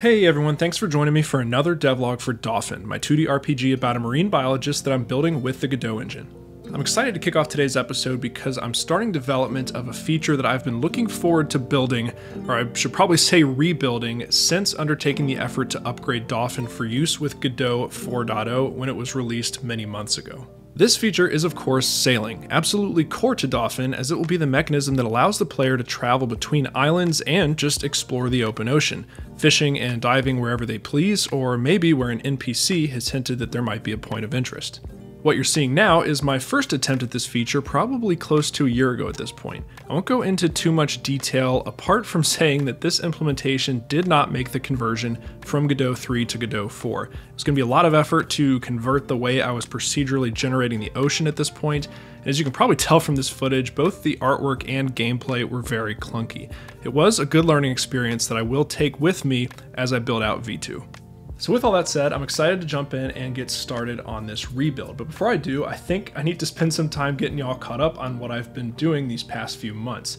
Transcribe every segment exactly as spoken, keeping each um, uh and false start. Hey everyone, thanks for joining me for another devlog for Dauphin, my two D R P G about a marine biologist that I'm building with the Godot engine. I'm excited to kick off today's episode because I'm starting development of a feature that I've been looking forward to building, or I should probably say rebuilding, since undertaking the effort to upgrade Dauphin for use with Godot four point oh when it was released many months ago. This feature is of course sailing, absolutely core to Dauphin as it will be the mechanism that allows the player to travel between islands and just explore the open ocean, fishing and diving wherever they please, or maybe where an N P C has hinted that there might be a point of interest. What you're seeing now is my first attempt at this feature, probably close to a year ago at this point. I won't go into too much detail apart from saying that this implementation did not make the conversion from Godot three to Godot four. It was going to be a lot of effort to convert the way I was procedurally generating the ocean at this point. And as you can probably tell from this footage, both the artwork and gameplay were very clunky. It was a good learning experience that I will take with me as I build out V two. So with all that said, I'm excited to jump in and get started on this rebuild. But before I do, I think I need to spend some time getting y'all caught up on what I've been doing these past few months.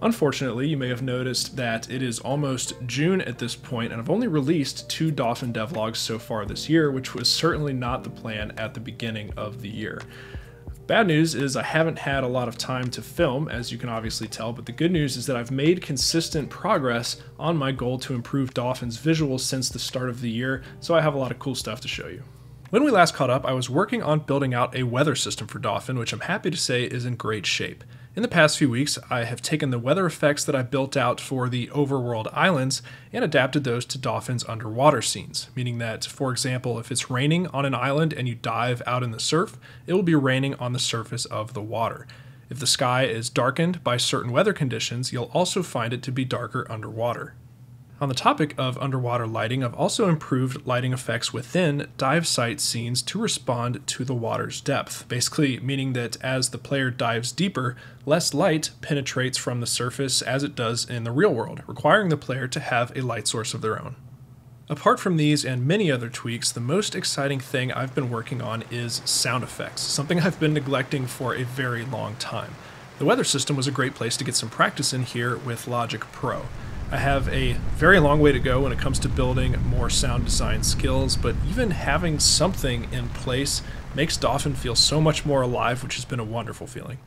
Unfortunately, you may have noticed that it is almost June at this point, and I've only released two Dauphin devlogs so far this year, which was certainly not the plan at the beginning of the year. Bad news is I haven't had a lot of time to film, as you can obviously tell, but the good news is that I've made consistent progress on my goal to improve Dauphin's visuals since the start of the year, so I have a lot of cool stuff to show you. When we last caught up, I was working on building out a weather system for Dauphin, which I'm happy to say is in great shape. In the past few weeks, I have taken the weather effects that I built out for the overworld islands and adapted those to Dauphin's underwater scenes, meaning that, for example, if it's raining on an island and you dive out in the surf, it will be raining on the surface of the water. If the sky is darkened by certain weather conditions, you'll also find it to be darker underwater. On the topic of underwater lighting, I've also improved lighting effects within dive site scenes to respond to the water's depth, basically meaning that as the player dives deeper, less light penetrates from the surface as it does in the real world, requiring the player to have a light source of their own. Apart from these and many other tweaks, the most exciting thing I've been working on is sound effects, something I've been neglecting for a very long time. The weather system was a great place to get some practice in here with Logic Pro. I have a very long way to go when it comes to building more sound design skills, but even having something in place makes Dauphin feel so much more alive, which has been a wonderful feeling.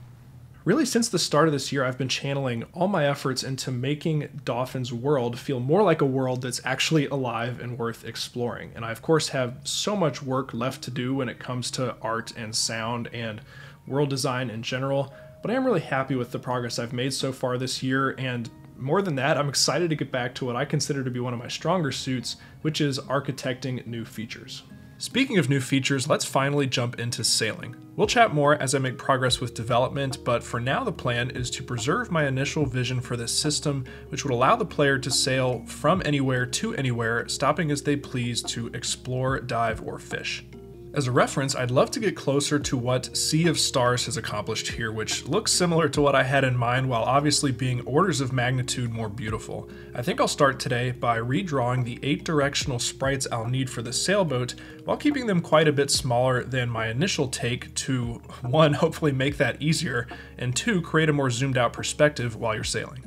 Really, since the start of this year, I've been channeling all my efforts into making Dauphin's world feel more like a world that's actually alive and worth exploring. And I, of course, have so much work left to do when it comes to art and sound and world design in general, but I am really happy with the progress I've made so far this year, and more than that, I'm excited to get back to what I consider to be one of my stronger suits, which is architecting new features. Speaking of new features, let's finally jump into sailing. We'll chat more as I make progress with development, but for now the plan is to preserve my initial vision for this system, which would allow the player to sail from anywhere to anywhere, stopping as they please to explore, dive, or fish. As a reference, I'd love to get closer to what Sea of Stars has accomplished here, which looks similar to what I had in mind while obviously being orders of magnitude more beautiful. I think I'll start today by redrawing the eight directional sprites I'll need for the sailboat while keeping them quite a bit smaller than my initial take to, one, hopefully make that easier, and two, create a more zoomed out perspective while you're sailing.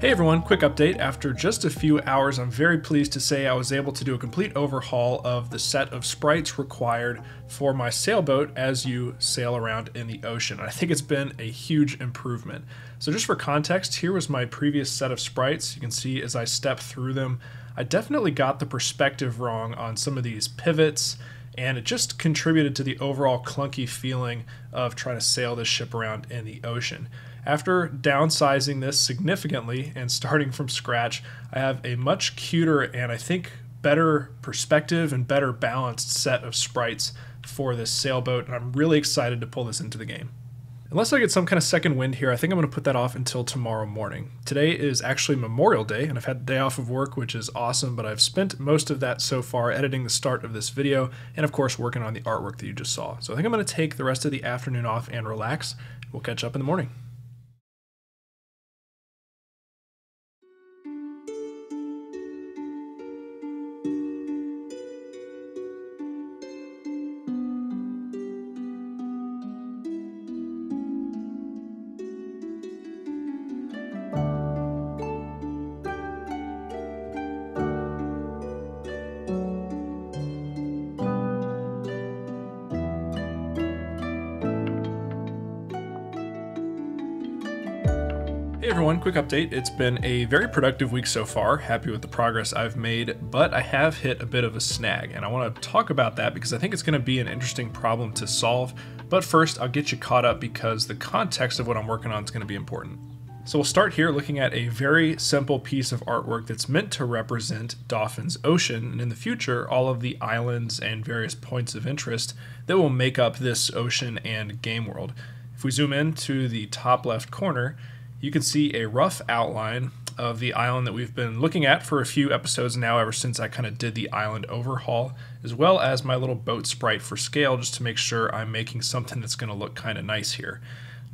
Hey everyone, quick update. After just a few hours, I'm very pleased to say I was able to do a complete overhaul of the set of sprites required for my sailboat as you sail around in the ocean. I think it's been a huge improvement. So just for context, here was my previous set of sprites. You can see as I step through them, I definitely got the perspective wrong on some of these pivots, and it just contributed to the overall clunky feeling of trying to sail this ship around in the ocean. After downsizing this significantly and starting from scratch, I have a much cuter and I think better perspective and better balanced set of sprites for this sailboat, and I'm really excited to pull this into the game. Unless I get some kind of second wind here, I think I'm going to put that off until tomorrow morning. Today is actually Memorial Day, and I've had the day off of work, which is awesome, but I've spent most of that so far editing the start of this video and, of course, working on the artwork that you just saw. So I think I'm going to take the rest of the afternoon off and relax. We'll catch up in the morning. everyone, quick update. It's been a very productive week so far. Happy with the progress I've made, but I have hit a bit of a snag, and I want to talk about that because I think it's going to be an interesting problem to solve. But first, I'll get you caught up because the context of what I'm working on is going to be important. So we'll start here looking at a very simple piece of artwork that's meant to represent Dauphin's ocean, and in the future, all of the islands and various points of interest that will make up this ocean and game world. If we zoom in to the top left corner, you can see a rough outline of the island that we've been looking at for a few episodes now, ever since I kind of did the island overhaul, as well as my little boat sprite for scale, just to make sure I'm making something that's going to look kind of nice here.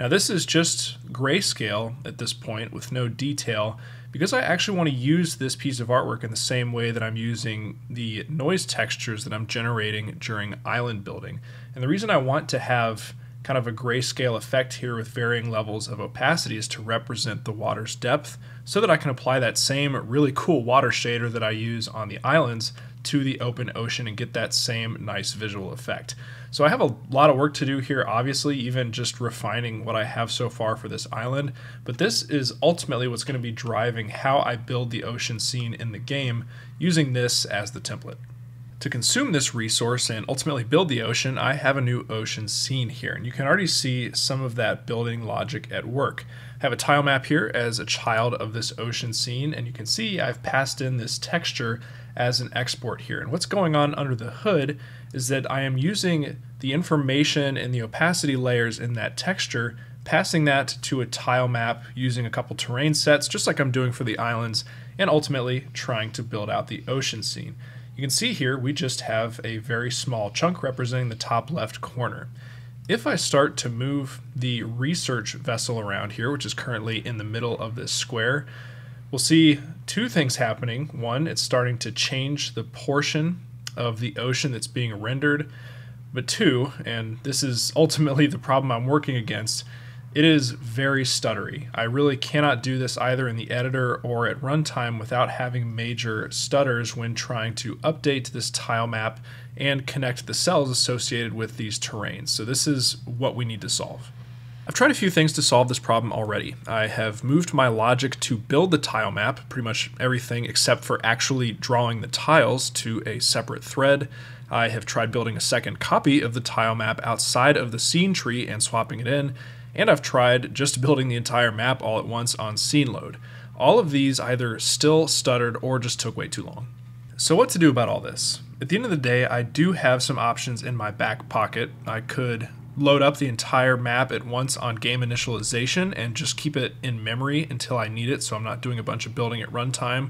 Now this is just grayscale at this point with no detail, because I actually want to use this piece of artwork in the same way that I'm using the noise textures that I'm generating during island building. And the reason I want to have kind of a grayscale effect here with varying levels of opacity is to represent the water's depth, so that I can apply that same really cool water shader that I use on the islands to the open ocean and get that same nice visual effect. So I have a lot of work to do here, obviously, even just refining what I have so far for this island, but this is ultimately what's going to be driving how I build the ocean scene in the game using this as the template. To consume this resource and ultimately build the ocean, I have a new ocean scene here, and you can already see some of that building logic at work. I have a tile map here as a child of this ocean scene, and you can see I've passed in this texture as an export here. And what's going on under the hood is that I am using the information and the opacity layers in that texture, passing that to a tile map using a couple terrain sets, just like I'm doing for the islands, and ultimately trying to build out the ocean scene. You can see here we just have a very small chunk representing the top left corner. If I start to move the research vessel around here, which is currently in the middle of this square, we'll see two things happening. One, it's starting to change the portion of the ocean that's being rendered, but two, and this is ultimately the problem I'm working against, it is very stuttery. I really cannot do this either in the editor or at runtime without having major stutters when trying to update this tile map and connect the cells associated with these terrains. So this is what we need to solve. I've tried a few things to solve this problem already. I have moved my logic to build the tile map, pretty much everything except for actually drawing the tiles, to a separate thread. I have tried building a second copy of the tile map outside of the scene tree and swapping it in, and I've tried just building the entire map all at once on scene load. All of these either still stuttered or just took way too long. So what to do about all this? At the end of the day, I do have some options in my back pocket. I could load up the entire map at once on game initialization and just keep it in memory until I need it, so I'm not doing a bunch of building at runtime.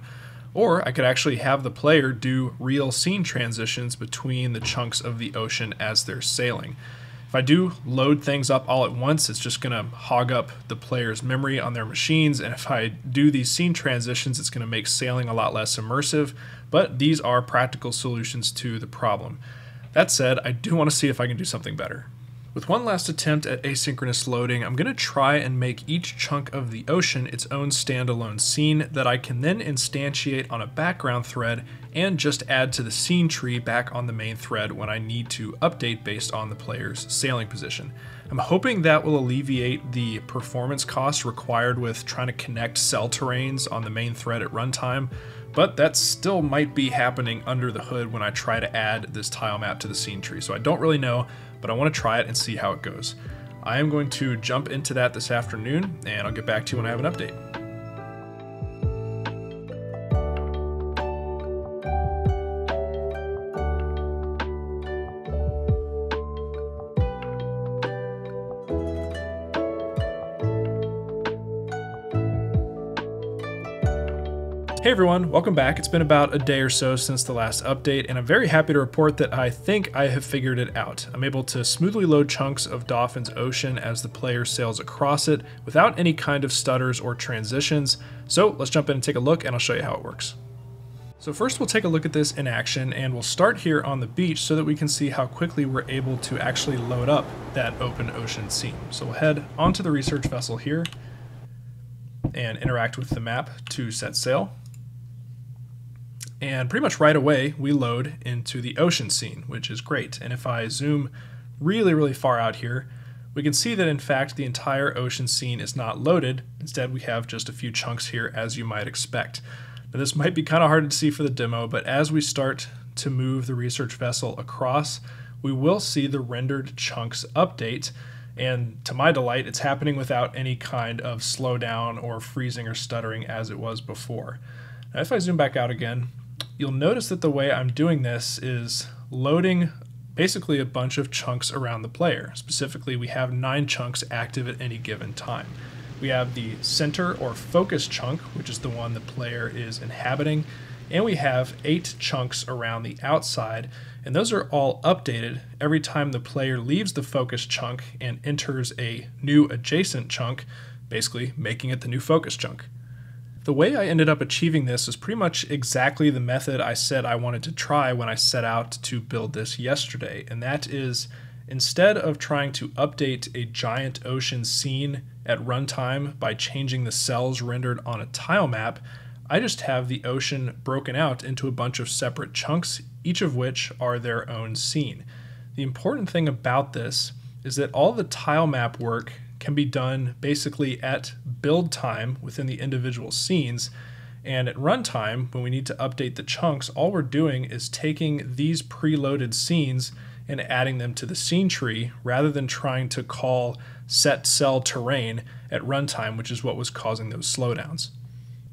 Or I could actually have the player do real scene transitions between the chunks of the ocean as they're sailing. If I do load things up all at once, it's just gonna hog up the player's memory on their machines, and if I do these scene transitions, it's gonna make sailing a lot less immersive, but these are practical solutions to the problem. That said, I do wanna see if I can do something better. With one last attempt at asynchronous loading, I'm gonna try and make each chunk of the ocean its own standalone scene that I can then instantiate on a background thread and just add to the scene tree back on the main thread when I need to update based on the player's sailing position. I'm hoping that will alleviate the performance costs required with trying to connect cell terrains on the main thread at runtime, but that still might be happening under the hood when I try to add this tile map to the scene tree, so I don't really know, but I want to try it and see how it goes. I am going to jump into that this afternoon, and I'll get back to you when I have an update. Hey everyone, welcome back. It's been about a day or so since the last update, and I'm very happy to report that I think I have figured it out. I'm able to smoothly load chunks of Dauphin's ocean as the player sails across it without any kind of stutters or transitions. So let's jump in and take a look, and I'll show you how it works. So first we'll take a look at this in action, and we'll start here on the beach so that we can see how quickly we're able to actually load up that open ocean scene. So we'll head onto the research vessel here and interact with the map to set sail. And pretty much right away, we load into the ocean scene, which is great. And if I zoom really, really far out here, we can see that in fact the entire ocean scene is not loaded. Instead we have just a few chunks here, as you might expect. Now this might be kind of hard to see for the demo, but as we start to move the research vessel across, we will see the rendered chunks update. And to my delight, it's happening without any kind of slowdown or freezing or stuttering as it was before. Now, if I zoom back out again, you'll notice that the way I'm doing this is loading basically a bunch of chunks around the player. Specifically, we have nine chunks active at any given time. We have the center or focus chunk, which is the one the player is inhabiting, and we have eight chunks around the outside, and those are all updated every time the player leaves the focus chunk and enters a new adjacent chunk, basically making it the new focus chunk. The way I ended up achieving this is pretty much exactly the method I said I wanted to try when I set out to build this yesterday, and that is, instead of trying to update a giant ocean scene at runtime by changing the cells rendered on a tile map, I just have the ocean broken out into a bunch of separate chunks, each of which are their own scene. The important thing about this is that all the tile map work can be done basically at build time within the individual scenes, and at runtime, when we need to update the chunks, all we're doing is taking these preloaded scenes and adding them to the scene tree, rather than trying to call set cell terrain at runtime, which is what was causing those slowdowns.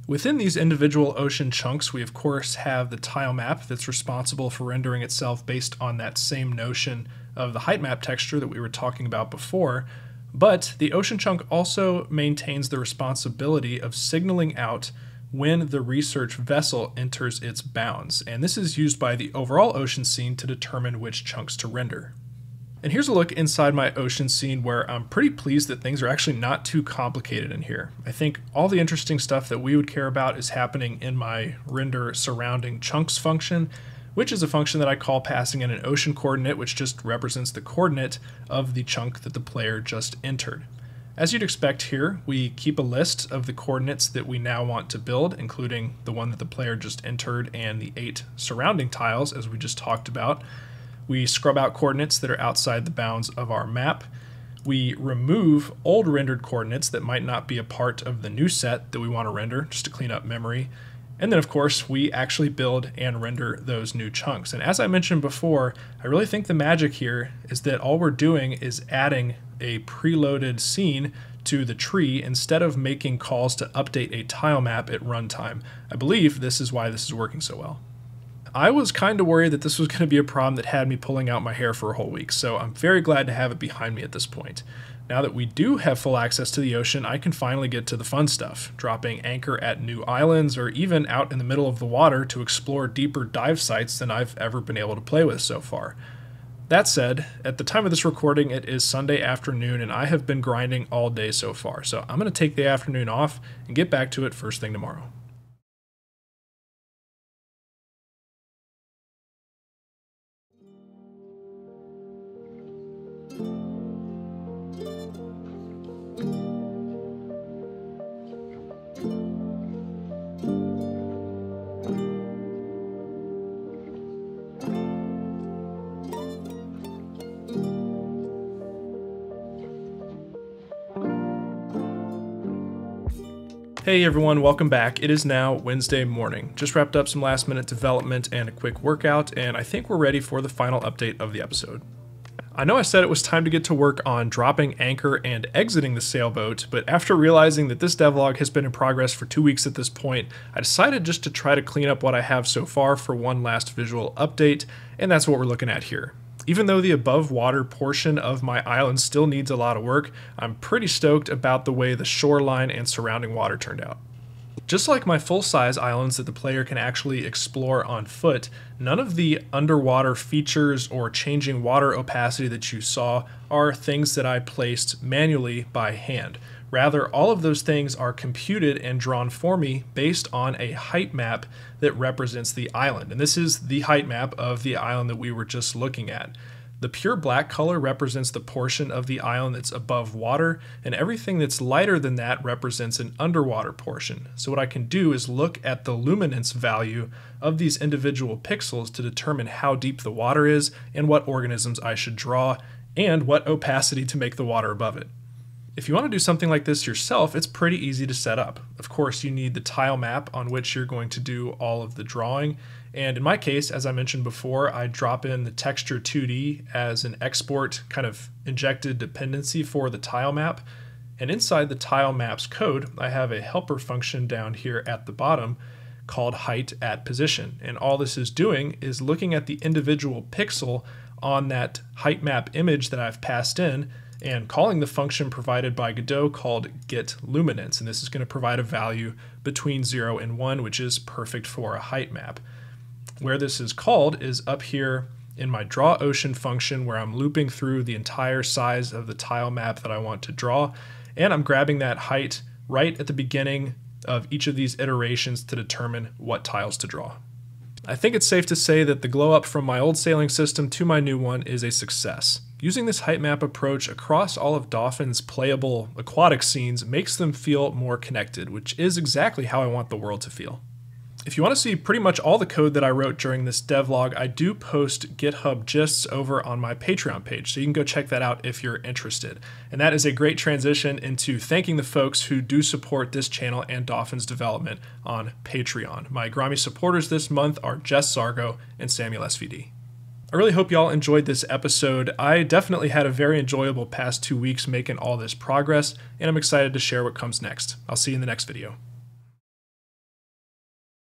Within these individual ocean chunks, we of course have the tile map that's responsible for rendering itself based on that same notion of the height map texture that we were talking about before, but the ocean chunk also maintains the responsibility of signaling out when the research vessel enters its bounds, and this is used by the overall ocean scene to determine which chunks to render. And here's a look inside my ocean scene where I'm pretty pleased that things are actually not too complicated in here. I think all the interesting stuff that we would care about is happening in my render surrounding chunks function, which is a function that I call passing in an ocean coordinate, which just represents the coordinate of the chunk that the player just entered. As you'd expect here, we keep a list of the coordinates that we now want to build, including the one that the player just entered and the eight surrounding tiles, as we just talked about. We scrub out coordinates that are outside the bounds of our map. We remove old rendered coordinates that might not be a part of the new set that we want to render, just to clean up memory. And then of course, we actually build and render those new chunks. And as I mentioned before, I really think the magic here is that all we're doing is adding a preloaded scene to the tree instead of making calls to update a tile map at runtime. I believe this is why this is working so well. I was kind of worried that this was going to be a problem that had me pulling out my hair for a whole week, so I'm very glad to have it behind me at this point. Now that we do have full access to the ocean, I can finally get to the fun stuff, dropping anchor at new islands or even out in the middle of the water to explore deeper dive sites than I've ever been able to play with so far. That said, at the time of this recording, it is Sunday afternoon and I have been grinding all day so far, so I'm going to take the afternoon off and get back to it first thing tomorrow. Hey everyone, welcome back. It is now Wednesday morning. Just wrapped up some last minute development and a quick workout, and I think we're ready for the final update of the episode. I know I said it was time to get to work on dropping anchor and exiting the sailboat, but after realizing that this devlog has been in progress for two weeks at this point, I decided just to try to clean up what I have so far for one last visual update, and that's what we're looking at here. Even though the above water portion of my island still needs a lot of work, I'm pretty stoked about the way the shoreline and surrounding water turned out. Just like my full-size islands that the player can actually explore on foot, none of the underwater features or changing water opacity that you saw are things that I placed manually by hand. Rather, all of those things are computed and drawn for me based on a height map that represents the island. And this is the height map of the island that we were just looking at. The pure black color represents the portion of the island that's above water, and everything that's lighter than that represents an underwater portion. So what I can do is look at the luminance value of these individual pixels to determine how deep the water is and what organisms I should draw, and what opacity to make the water above it. If you want to do something like this yourself, it's pretty easy to set up. Of course, you need the tile map on which you're going to do all of the drawing. And in my case, as I mentioned before, I drop in the texture two D as an export kind of injected dependency for the tile map. And inside the tile map's code, I have a helper function down here at the bottom called height at position. And all this is doing is looking at the individual pixel on that height map image that I've passed in and calling the function provided by Godot called get luminance. And this is going to provide a value between zero and one, which is perfect for a height map. Where this is called is up here in my draw ocean function, where I'm looping through the entire size of the tile map that I want to draw. And I'm grabbing that height right at the beginning of each of these iterations to determine what tiles to draw. I think it's safe to say that the glow up from my old sailing system to my new one is a success. Using this height map approach across all of Dauphin's playable aquatic scenes makes them feel more connected, which is exactly how I want the world to feel. If you want to see pretty much all the code that I wrote during this devlog, I do post GitHub gists over on my Patreon page, so you can go check that out if you're interested. And that is a great transition into thanking the folks who do support this channel and Dauphin's development on Patreon. My Grami supporters this month are Jess Sargo and Samuel S V D. I really hope y'all enjoyed this episode. I definitely had a very enjoyable past two weeks making all this progress, and I'm excited to share what comes next. I'll see you in the next video.